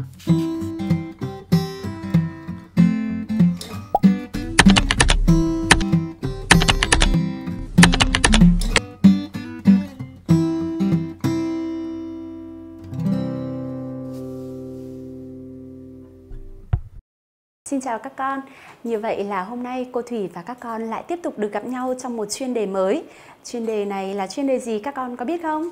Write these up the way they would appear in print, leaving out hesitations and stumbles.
Xin chào các con, như vậy là hôm nay cô Thủy và các con lại tiếp tục được gặp nhau trong một chuyên đề mới. Chuyên đề này là chuyên đề gì các con có biết không?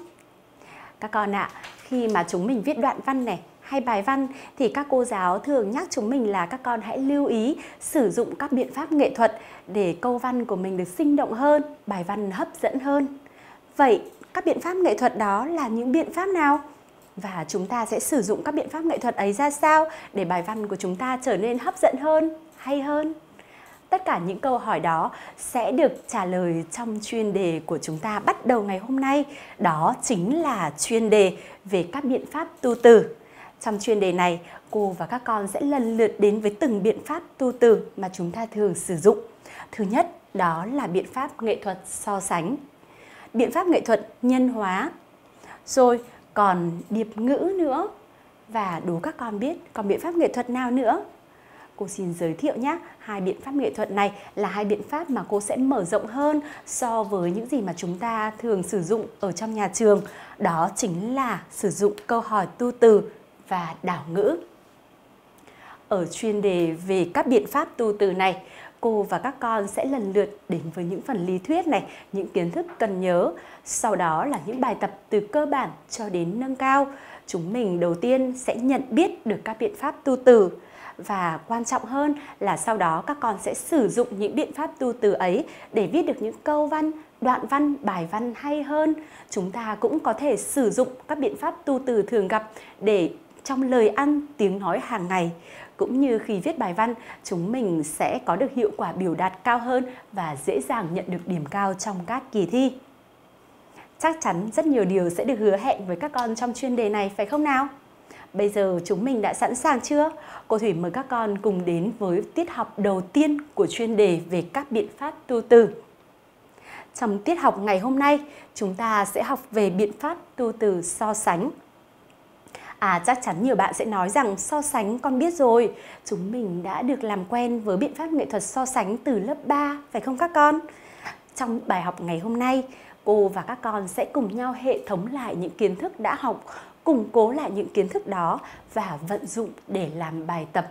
Các con ạ, khi mà chúng mình viết đoạn văn này hay bài văn thì các cô giáo thường nhắc chúng mình là các con hãy lưu ý sử dụng các biện pháp nghệ thuật để câu văn của mình được sinh động hơn, bài văn hấp dẫn hơn. Vậy các biện pháp nghệ thuật đó là những biện pháp nào? Và chúng ta sẽ sử dụng các biện pháp nghệ thuật ấy ra sao để bài văn của chúng ta trở nên hấp dẫn hơn, hay hơn? Tất cả những câu hỏi đó sẽ được trả lời trong chuyên đề của chúng ta bắt đầu ngày hôm nay. Đó chính là chuyên đề về các biện pháp tu từ. Trong chuyên đề này, cô và các con sẽ lần lượt đến với từng biện pháp tu từ mà chúng ta thường sử dụng. Thứ nhất, đó là biện pháp nghệ thuật so sánh, biện pháp nghệ thuật nhân hóa, rồi còn điệp ngữ nữa. Và đố các con biết còn biện pháp nghệ thuật nào nữa? Cô xin giới thiệu nhé, hai biện pháp nghệ thuật này là hai biện pháp mà cô sẽ mở rộng hơn so với những gì mà chúng ta thường sử dụng ở trong nhà trường. Đó chính là sử dụng câu hỏi tu từ và đảo ngữ. Ở chuyên đề về các biện pháp tu từ này, cô và các con sẽ lần lượt đến với những phần lý thuyết này, những kiến thức cần nhớ. Sau đó là những bài tập từ cơ bản cho đến nâng cao. Chúng mình đầu tiên sẽ nhận biết được các biện pháp tu từ. Và quan trọng hơn là sau đó các con sẽ sử dụng những biện pháp tu từ ấy để viết được những câu văn, đoạn văn, bài văn hay hơn. Chúng ta cũng có thể sử dụng các biện pháp tu từ thường gặp để trong lời ăn, tiếng nói hàng ngày. Cũng như khi viết bài văn, chúng mình sẽ có được hiệu quả biểu đạt cao hơn và dễ dàng nhận được điểm cao trong các kỳ thi. Chắc chắn rất nhiều điều sẽ được hứa hẹn với các con trong chuyên đề này, phải không nào? Bây giờ chúng mình đã sẵn sàng chưa? Cô Thủy mời các con cùng đến với tiết học đầu tiên của chuyên đề về các biện pháp tu từ. Trong tiết học ngày hôm nay, chúng ta sẽ học về biện pháp tu từ so sánh. Chắc chắn nhiều bạn sẽ nói rằng so sánh con biết rồi. Chúng mình đã được làm quen với biện pháp nghệ thuật so sánh từ lớp 3, phải không các con? Trong bài học ngày hôm nay, cô và các con sẽ cùng nhau hệ thống lại những kiến thức đã học, củng cố lại những kiến thức đó và vận dụng để làm bài tập.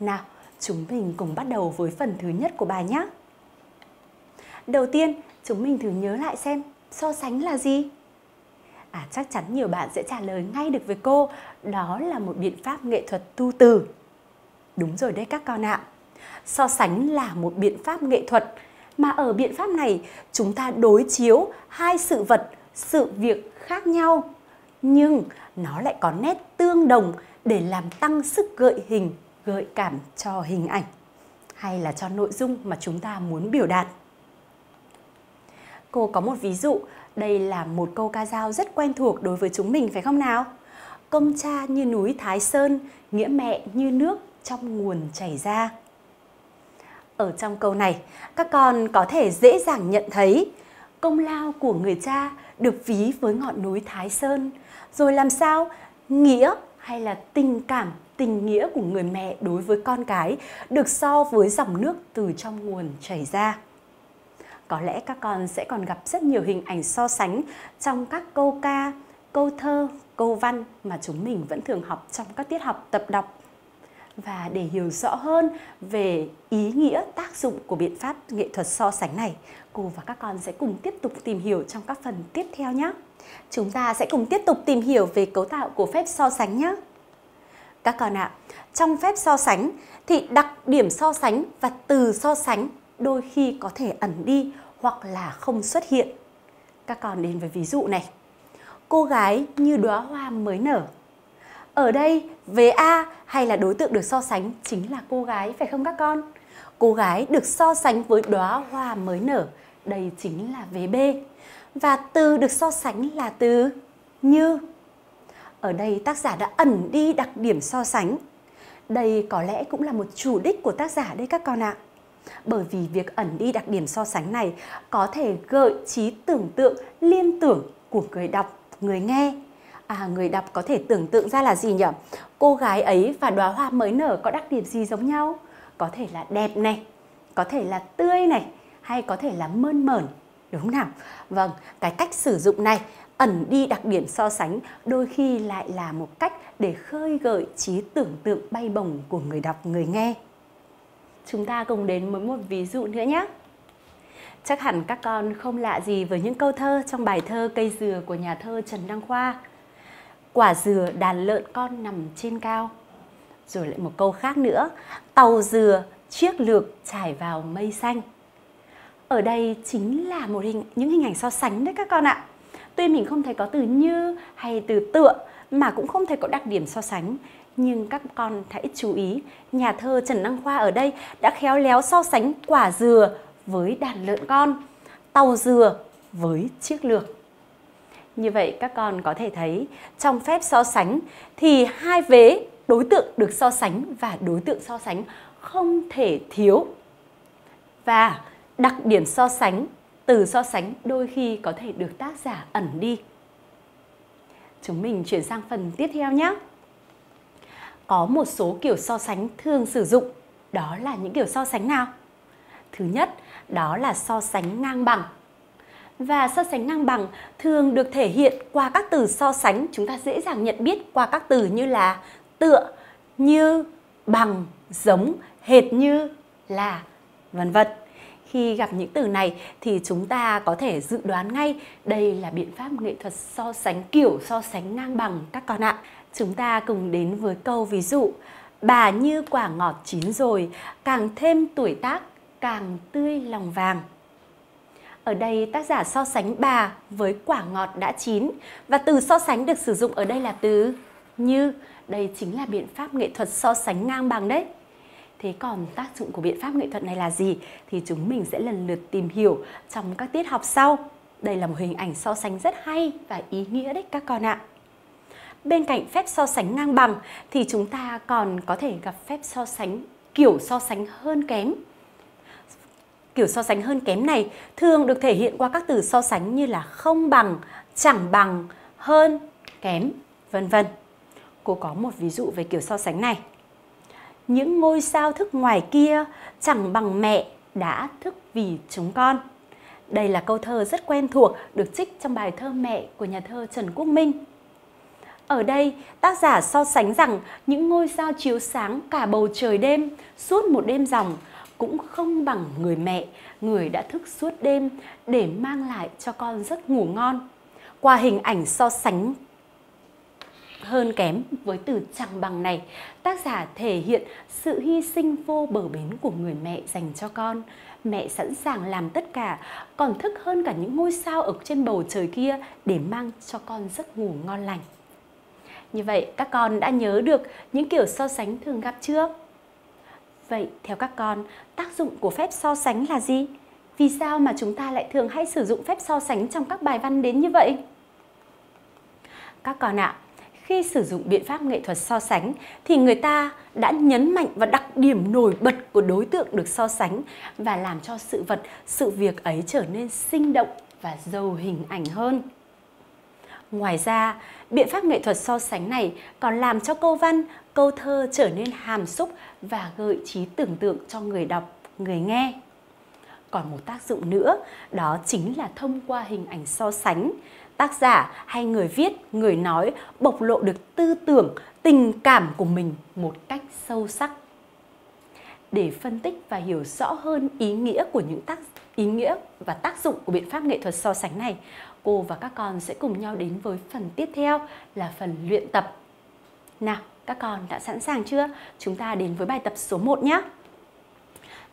Nào, chúng mình cùng bắt đầu với phần thứ nhất của bài nhé. Đầu tiên, chúng mình thử nhớ lại xem so sánh là gì? Chắc chắn nhiều bạn sẽ trả lời ngay được với cô, đó là một biện pháp nghệ thuật tu từ. Đúng rồi đấy các con ạ. So sánh là một biện pháp nghệ thuật mà ở biện pháp này chúng ta đối chiếu hai sự vật, sự việc khác nhau nhưng nó lại có nét tương đồng để làm tăng sức gợi hình, gợi cảm cho hình ảnh hay là cho nội dung mà chúng ta muốn biểu đạt. Cô có một ví dụ, đây là một câu ca dao rất quen thuộc đối với chúng mình phải không nào? Công cha như núi Thái Sơn, nghĩa mẹ như nước trong nguồn chảy ra. Ở trong câu này, các con có thể dễ dàng nhận thấy công lao của người cha được ví với ngọn núi Thái Sơn. Rồi làm sao nghĩa hay là tình cảm, tình nghĩa của người mẹ đối với con cái được so với dòng nước từ trong nguồn chảy ra. Có lẽ các con sẽ còn gặp rất nhiều hình ảnh so sánh trong các câu ca, câu thơ, câu văn mà chúng mình vẫn thường học trong các tiết học tập đọc. Và để hiểu rõ hơn về ý nghĩa tác dụng của biện pháp nghệ thuật so sánh này, cô và các con sẽ cùng tiếp tục tìm hiểu trong các phần tiếp theo nhé. Chúng ta sẽ cùng tiếp tục tìm hiểu về cấu tạo của phép so sánh nhé. Các con ạ, trong phép so sánh thì đặc điểm so sánh và từ so sánh đôi khi có thể ẩn đi hoặc là không xuất hiện. Các con đến với ví dụ này. Cô gái như đóa hoa mới nở. Ở đây vế A hay là đối tượng được so sánh chính là cô gái phải không các con? Cô gái được so sánh với đóa hoa mới nở, đây chính là vế B. Và từ được so sánh là từ như. Ở đây tác giả đã ẩn đi đặc điểm so sánh. Đây có lẽ cũng là một chủ đích của tác giả đấy các con ạ. Bởi vì việc ẩn đi đặc điểm so sánh này có thể gợi trí tưởng tượng liên tưởng của người đọc, người nghe. Người đọc có thể tưởng tượng ra là gì nhỉ? Cô gái ấy và đóa hoa mới nở có đặc điểm gì giống nhau? Có thể là đẹp này, có thể là tươi này, hay có thể là mơn mởn, đúng không nào? Vâng, cái cách sử dụng này ẩn đi đặc điểm so sánh, đôi khi lại là một cách để khơi gợi trí tưởng tượng bay bổng của người đọc, người nghe. Chúng ta cùng đến với một ví dụ nữa nhé. Chắc hẳn các con không lạ gì với những câu thơ trong bài thơ Cây Dừa của nhà thơ Trần Đăng Khoa. Quả dừa đàn lợn con nằm trên cao. Rồi lại một câu khác nữa, tàu dừa chiếc lược trải vào mây xanh. Ở đây chính là những hình ảnh so sánh đấy các con ạ. Tuy mình không thấy có từ như hay từ tựa, mà cũng không thấy có đặc điểm so sánh, nhưng các con hãy chú ý, nhà thơ Trần Đăng Khoa ở đây đã khéo léo so sánh quả dừa với đàn lợn con, tàu dừa với chiếc lược. Như vậy các con có thể thấy trong phép so sánh thì hai vế đối tượng được so sánh và đối tượng so sánh không thể thiếu. Và đặc điểm so sánh, từ so sánh đôi khi có thể được tác giả ẩn đi. Chúng mình chuyển sang phần tiếp theo nhé. Có một số kiểu so sánh thường sử dụng, đó là những kiểu so sánh nào? Thứ nhất, đó là so sánh ngang bằng. Và so sánh ngang bằng thường được thể hiện qua các từ so sánh chúng ta dễ dàng nhận biết qua các từ như là tựa, như, bằng, giống, hệt như, là, vân vân. Khi gặp những từ này thì chúng ta có thể dự đoán ngay đây là biện pháp nghệ thuật so sánh, kiểu so sánh ngang bằng các con ạ. Chúng ta cùng đến với câu ví dụ, bà như quả ngọt chín rồi, càng thêm tuổi tác, càng tươi lòng vàng. Ở đây tác giả so sánh bà với quả ngọt đã chín, và từ so sánh được sử dụng ở đây là từ như. Đây chính là biện pháp nghệ thuật so sánh ngang bằng đấy. Thế còn tác dụng của biện pháp nghệ thuật này là gì thì chúng mình sẽ lần lượt tìm hiểu trong các tiết học sau. Đây là một hình ảnh so sánh rất hay và ý nghĩa đấy các con ạ. Bên cạnh phép so sánh ngang bằng thì chúng ta còn có thể gặp phép so sánh kiểu so sánh hơn kém. Kiểu so sánh hơn kém này thường được thể hiện qua các từ so sánh như là không bằng, chẳng bằng, hơn, kém, vân vân. Cô có một ví dụ về kiểu so sánh này. Những ngôi sao thức ngoài kia chẳng bằng mẹ đã thức vì chúng con. Đây là câu thơ rất quen thuộc được trích trong bài thơ Mẹ của nhà thơ Trần Quốc Minh. Ở đây, tác giả so sánh rằng những ngôi sao chiếu sáng cả bầu trời đêm suốt một đêm ròng cũng không bằng người mẹ, người đã thức suốt đêm để mang lại cho con giấc ngủ ngon. Qua hình ảnh so sánh hơn kém với từ chẳng bằng này, tác giả thể hiện sự hy sinh vô bờ bến của người mẹ dành cho con. Mẹ sẵn sàng làm tất cả, còn thức hơn cả những ngôi sao ở trên bầu trời kia để mang cho con giấc ngủ ngon lành. Như vậy các con đã nhớ được những kiểu so sánh thường gặp chưa? Vậy theo các con, tác dụng của phép so sánh là gì? Vì sao mà chúng ta lại thường hay sử dụng phép so sánh trong các bài văn đến như vậy? Các con ạ, khi sử dụng biện pháp nghệ thuật so sánh thì người ta đã nhấn mạnh vào đặc điểm nổi bật của đối tượng được so sánh và làm cho sự vật, sự việc ấy trở nên sinh động và giàu hình ảnh hơn. Ngoài ra, biện pháp nghệ thuật so sánh này còn làm cho câu văn, câu thơ trở nên hàm xúc và gợi trí tưởng tượng cho người đọc, người nghe. Còn một tác dụng nữa, đó chính là thông qua hình ảnh so sánh, tác giả hay người viết, người nói bộc lộ được tư tưởng, tình cảm của mình một cách sâu sắc. Để phân tích và hiểu rõ hơn ý nghĩa và tác dụng của biện pháp nghệ thuật so sánh này, cô và các con sẽ cùng nhau đến với phần tiếp theo là phần luyện tập. Nào, các con đã sẵn sàng chưa? Chúng ta đến với bài tập số 1 nhé.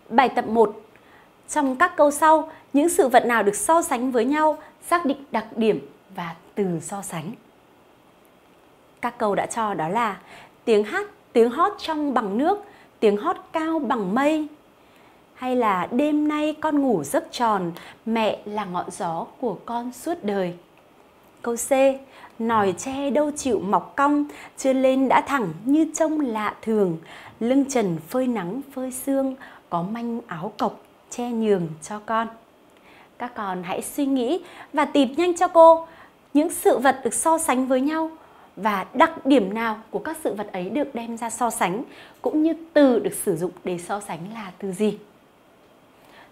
Bài tập 1. Trong các câu sau, những sự vật nào được so sánh với nhau, xác định đặc điểm và từ so sánh. Các câu đã cho đó là tiếng hát, tiếng hót trong bằng nước, tiếng hót cao bằng mây, hay là đêm nay con ngủ giấc tròn, mẹ là ngọn gió của con suốt đời. Câu C, nòi tre đâu chịu mọc cong, chưa lên đã thẳng như trông lạ thường, lưng trần phơi nắng phơi sương, có manh áo cộc che nhường cho con. Các con hãy suy nghĩ và tìm nhanh cho cô những sự vật được so sánh với nhau và đặc điểm nào của các sự vật ấy được đem ra so sánh, cũng như từ được sử dụng để so sánh là từ gì.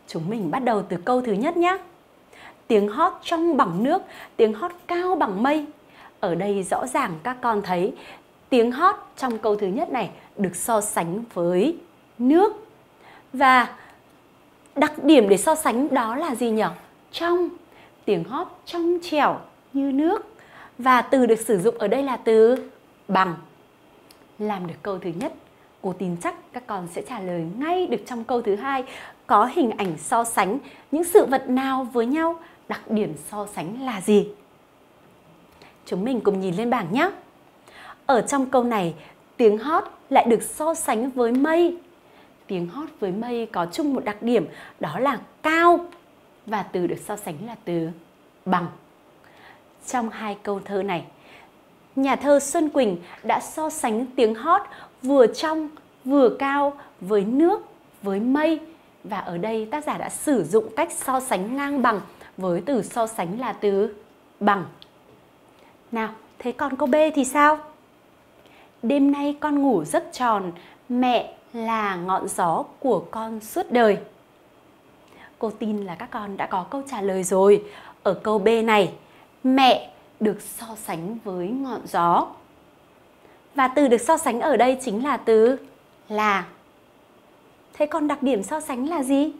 Chúng mình bắt đầu từ câu thứ nhất nhé. Tiếng hót trong bằng nước, tiếng hót cao bằng mây. Ở đây rõ ràng các con thấy tiếng hót trong câu thứ nhất này được so sánh với nước. Và đặc điểm để so sánh đó là gì nhỉ? Trong, tiếng hót trong trẻo như nước. Và từ được sử dụng ở đây là từ bằng. Làm được câu thứ nhất, cô tin chắc các con sẽ trả lời ngay được trong câu thứ hai. Có hình ảnh so sánh những sự vật nào với nhau, đặc điểm so sánh là gì? Chúng mình cùng nhìn lên bảng nhé. Ở trong câu này, tiếng hót lại được so sánh với mây. Tiếng hót với mây có chung một đặc điểm, đó là cao. Và từ được so sánh là từ bằng. Trong hai câu thơ này, nhà thơ Xuân Quỳnh đã so sánh tiếng hót vừa trong, vừa cao với nước, với mây. Và ở đây tác giả đã sử dụng cách so sánh ngang bằng với từ so sánh là từ bằng. Nào, thế còn câu B thì sao? Đêm nay con ngủ giấc tròn, mẹ là ngọn gió của con suốt đời. Cô tin là các con đã có câu trả lời rồi. Ở câu B này, mẹ được so sánh với ngọn gió. Và từ được so sánh ở đây chính là từ là. Thế còn đặc điểm so sánh là gì?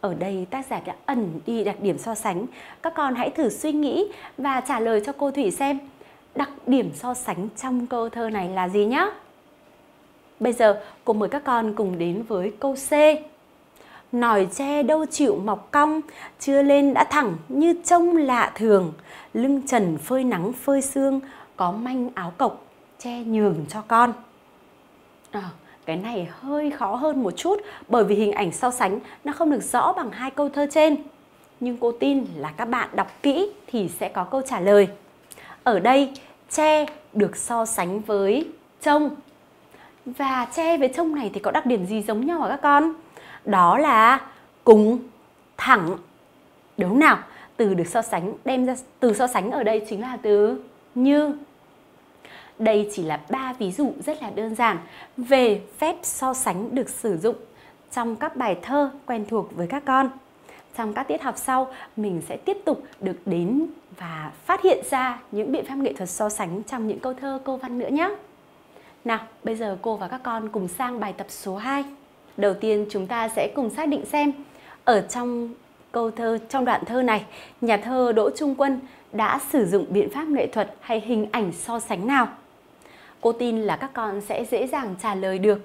Ở đây tác giả đã ẩn đi đặc điểm so sánh. Các con hãy thử suy nghĩ và trả lời cho cô Thủy xem. Đặc điểm so sánh trong câu thơ này là gì nhé? Bây giờ cô mời các con cùng đến với câu C. Nòi tre đâu chịu mọc cong, chưa lên đã thẳng như trông lạ thường. Lưng trần phơi nắng phơi sương, có manh áo cộc, che nhường cho con. Cái này hơi khó hơn một chút bởi vì hình ảnh so sánh nó không được rõ bằng hai câu thơ trên. Nhưng cô tin là các bạn đọc kỹ thì sẽ có câu trả lời. Ở đây, tre được so sánh với trông. Và tre với trông này thì có đặc điểm gì giống nhau hả các con? Đó là cùng, thẳng. Đúng nào? Từ được so sánh đem ra từ so sánh ở đây chính là từ như. Đây chỉ là 3 ví dụ rất là đơn giản về phép so sánh được sử dụng trong các bài thơ quen thuộc với các con. Trong các tiết học sau, mình sẽ tiếp tục được đến và phát hiện ra những biện pháp nghệ thuật so sánh trong những câu thơ câu văn nữa nhé. Nào, bây giờ cô và các con cùng sang bài tập số 2. Đầu tiên chúng ta sẽ cùng xác định xem ở trong câu thơ, trong đoạn thơ này, nhà thơ Đỗ Trung Quân đã sử dụng biện pháp nghệ thuật hay hình ảnh so sánh nào? Cô tin là các con sẽ dễ dàng trả lời được.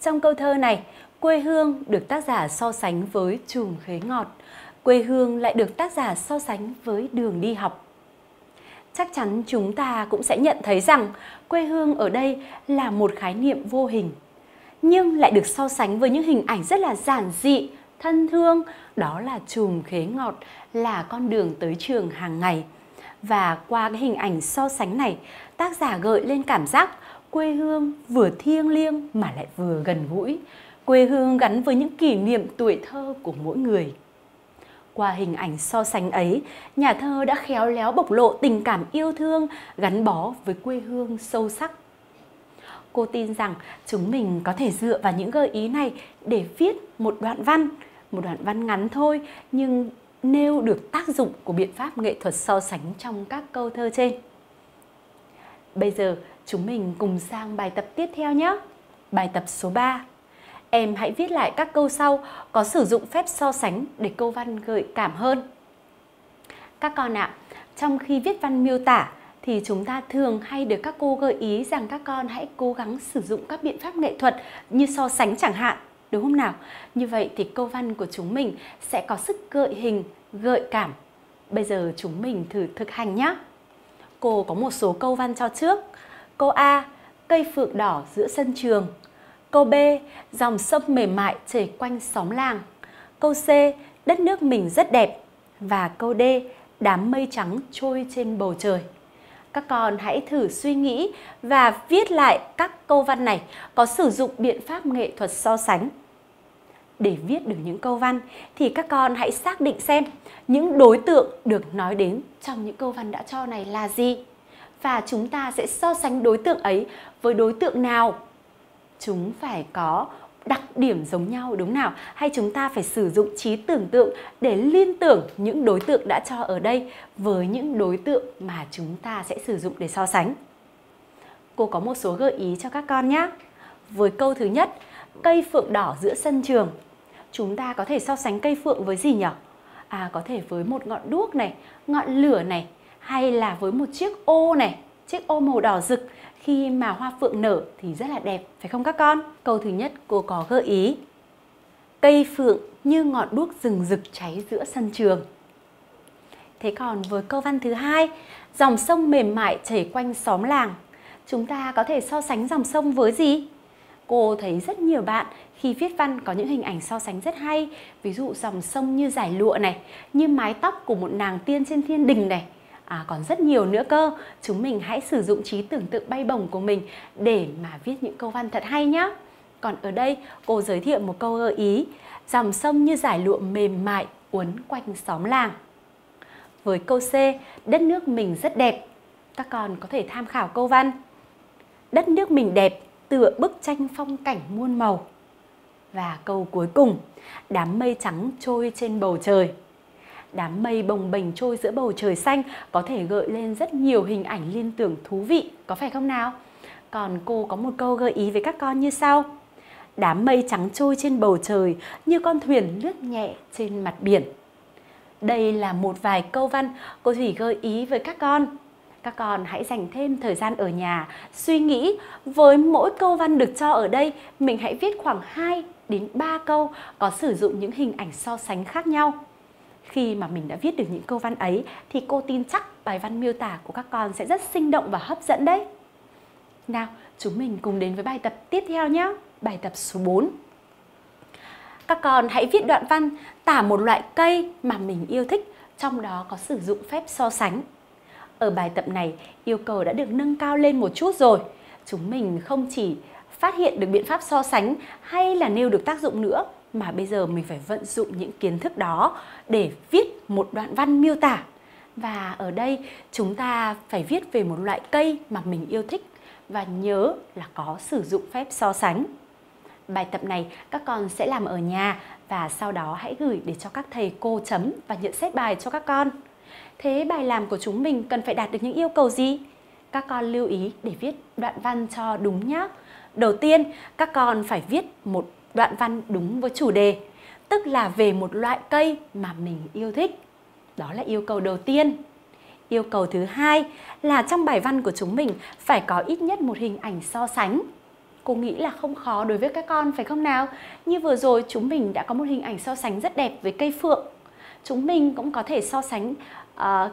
Trong câu thơ này, quê hương được tác giả so sánh với chùm khế ngọt. Quê hương lại được tác giả so sánh với đường đi học. Chắc chắn chúng ta cũng sẽ nhận thấy rằng quê hương ở đây là một khái niệm vô hình, nhưng lại được so sánh với những hình ảnh rất là giản dị, thân thương. Đó là chùm khế ngọt, là con đường tới trường hàng ngày. Và qua cái hình ảnh so sánh này, tác giả gợi lên cảm giác quê hương vừa thiêng liêng mà lại vừa gần gũi. Quê hương gắn với những kỷ niệm tuổi thơ của mỗi người. Qua hình ảnh so sánh ấy, nhà thơ đã khéo léo bộc lộ tình cảm yêu thương gắn bó với quê hương sâu sắc. Cô tin rằng chúng mình có thể dựa vào những gợi ý này để viết một đoạn văn ngắn thôi, nhưng nêu được tác dụng của biện pháp nghệ thuật so sánh trong các câu thơ trên. Bây giờ chúng mình cùng sang bài tập tiếp theo nhé. Bài tập số 3. Em hãy viết lại các câu sau có sử dụng phép so sánh để câu văn gợi cảm hơn. Các con ạ, trong khi viết văn miêu tả thì chúng ta thường hay được các cô gợi ý rằng các con hãy cố gắng sử dụng các biện pháp nghệ thuật như so sánh chẳng hạn, đúng không nào? Như vậy thì câu văn của chúng mình sẽ có sức gợi hình, gợi cảm. Bây giờ chúng mình thử thực hành nhé. Cô có một số câu văn cho trước. Câu A, cây phượng đỏ giữa sân trường. Câu B, dòng sông mềm mại chảy quanh xóm làng. Câu C, đất nước mình rất đẹp. Và câu D, đám mây trắng trôi trên bầu trời. Các con hãy thử suy nghĩ và viết lại các câu văn này có sử dụng biện pháp nghệ thuật so sánh. Để viết được những câu văn thì các con hãy xác định xem những đối tượng được nói đến trong những câu văn đã cho này là gì. và chúng ta sẽ so sánh đối tượng ấy với đối tượng nào. Chúng phải có đặc điểm giống nhau đúng nào? Hay chúng ta phải sử dụng trí tưởng tượng để liên tưởng những đối tượng đã cho ở đây với những đối tượng mà chúng ta sẽ sử dụng để so sánh. Cô có một số gợi ý cho các con nhé. Với câu thứ nhất, cây phượng đỏ giữa sân trường. Chúng ta có thể so sánh cây phượng với gì nhỉ? Có thể với một ngọn đuốc này, ngọn lửa này, hay là với một chiếc ô này, chiếc ô màu đỏ rực. Khi mà hoa phượng nở thì rất là đẹp, phải không các con? Câu thứ nhất cô có gợi ý. Cây phượng như ngọn đuốc rừng rực cháy giữa sân trường. Thế còn với câu văn thứ hai, dòng sông mềm mại chảy quanh xóm làng. Chúng ta có thể so sánh dòng sông với gì? Cô thấy rất nhiều bạn khi viết văn có những hình ảnh so sánh rất hay. Ví dụ dòng sông như dải lụa này, như mái tóc của một nàng tiên trên thiên đình này. Còn rất nhiều nữa cơ. Chúng mình hãy sử dụng trí tưởng tượng bay bổng của mình để mà viết những câu văn thật hay nhé. Còn ở đây cô giới thiệu một câu gợi ý. Dòng sông như dải lụa mềm mại uốn quanh xóm làng. Với câu C, đất nước mình rất đẹp. Các con có thể tham khảo câu văn. Đất nước mình đẹp tựa bức tranh phong cảnh muôn màu. Và câu cuối cùng, đám mây trắng trôi trên bầu trời. Đám mây bồng bềnh trôi giữa bầu trời xanh có thể gợi lên rất nhiều hình ảnh liên tưởng thú vị, có phải không nào? Còn cô có một câu gợi ý với các con như sau. Đám mây trắng trôi trên bầu trời như con thuyền lướt nhẹ trên mặt biển. Đây là một vài câu văn cô Thủy gợi ý với các con. Các con hãy dành thêm thời gian ở nhà suy nghĩ. Với mỗi câu văn được cho ở đây, mình hãy viết khoảng 2 đến 3 câu có sử dụng những hình ảnh so sánh khác nhau. Khi mà mình đã viết được những câu văn ấy thì cô tin chắc bài văn miêu tả của các con sẽ rất sinh động và hấp dẫn đấy. Nào, chúng mình cùng đến với bài tập tiếp theo nhé. Bài tập số 4. Các con hãy viết đoạn văn tả một loại cây mà mình yêu thích, trong đó có sử dụng phép so sánh. Ở bài tập này, yêu cầu đã được nâng cao lên một chút rồi. Chúng mình không chỉ phát hiện được biện pháp so sánh hay là nêu được tác dụng nữa, mà bây giờ mình phải vận dụng những kiến thức đó để viết một đoạn văn miêu tả. Và ở đây chúng ta phải viết về một loại cây mà mình yêu thích và nhớ là có sử dụng phép so sánh. Bài tập này các con sẽ làm ở nhà và sau đó hãy gửi để cho các thầy cô chấm và nhận xét bài cho các con. Thế bài làm của chúng mình cần phải đạt được những yêu cầu gì? Các con lưu ý để viết đoạn văn cho đúng nhé. Đầu tiên, các con phải viết một đoạn văn đúng với chủ đề, tức là về một loại cây mà mình yêu thích. Đó là yêu cầu đầu tiên. Yêu cầu thứ hai là trong bài văn của chúng mình phải có ít nhất một hình ảnh so sánh. Cô nghĩ là không khó đối với các con, phải không nào? Như vừa rồi chúng mình đã có một hình ảnh so sánh rất đẹp với cây phượng. Chúng mình cũng có thể so sánh,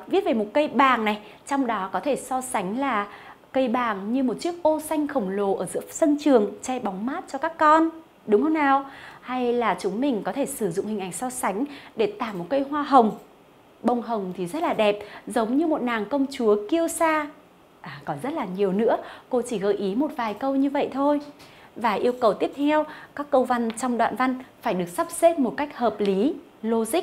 viết về một cây bàng này, trong đó có thể so sánh là cây bàng như một chiếc ô xanh khổng lồ ở giữa sân trường che bóng mát cho các con. Đúng không nào? Hay là chúng mình có thể sử dụng hình ảnh so sánh để tả một cây hoa hồng. Bông hồng thì rất là đẹp, giống như một nàng công chúa kiêu sa. Còn rất là nhiều nữa, cô chỉ gợi ý một vài câu như vậy thôi. Và yêu cầu tiếp theo, các câu văn trong đoạn văn phải được sắp xếp một cách hợp lý, logic.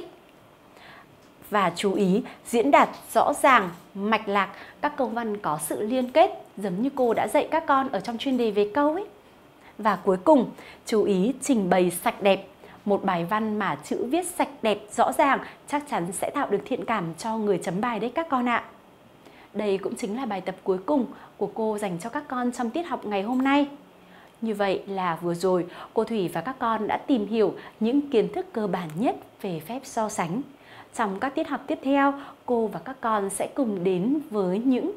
Và chú ý diễn đạt rõ ràng, mạch lạc, các câu văn có sự liên kết, giống như cô đã dạy các con ở trong chuyên đề về câu ấy. Và cuối cùng, chú ý trình bày sạch đẹp. Một bài văn mà chữ viết sạch đẹp rõ ràng chắc chắn sẽ tạo được thiện cảm cho người chấm bài đấy các con ạ. Đây cũng chính là bài tập cuối cùng của cô dành cho các con trong tiết học ngày hôm nay. Như vậy là vừa rồi, cô Thủy và các con đã tìm hiểu những kiến thức cơ bản nhất về phép so sánh. Trong các tiết học tiếp theo, cô và các con sẽ cùng đến với những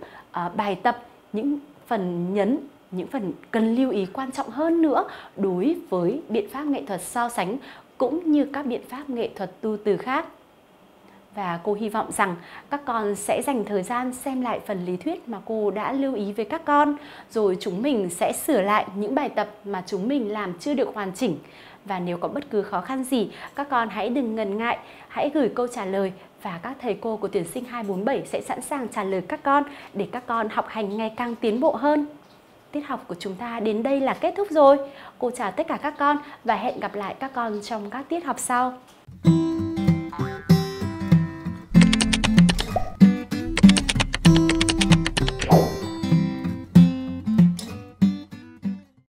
bài tập, những phần nhấn, những phần cần lưu ý quan trọng hơn nữa đối với biện pháp nghệ thuật so sánh cũng như các biện pháp nghệ thuật tu từ khác. Và cô hy vọng rằng các con sẽ dành thời gian xem lại phần lý thuyết mà cô đã lưu ý với các con, rồi chúng mình sẽ sửa lại những bài tập mà chúng mình làm chưa được hoàn chỉnh. Và nếu có bất cứ khó khăn gì, các con hãy đừng ngần ngại, hãy gửi câu trả lời và các thầy cô của tuyển sinh 247 sẽ sẵn sàng trả lời các con để các con học hành ngày càng tiến bộ hơn. Tiết học của chúng ta đến đây là kết thúc rồi. Cô chào tất cả các con và hẹn gặp lại các con trong các tiết học sau.